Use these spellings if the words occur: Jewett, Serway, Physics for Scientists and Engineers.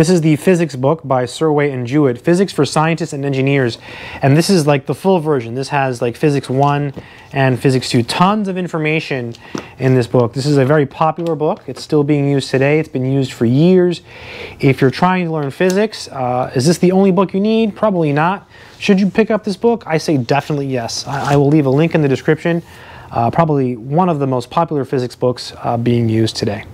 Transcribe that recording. This is the physics book by Serway and Jewett, Physics for Scientists and Engineers. And this is like the full version. This has like Physics 1 and Physics 2. Tons of information in this book. This is a very popular book. It's still being used today. It's been used for years. If you're trying to learn physics, is this the only book you need? Probably not. Should you pick up this book? I say definitely yes. I will leave a link in the description. Probably one of the most popular physics books being used today.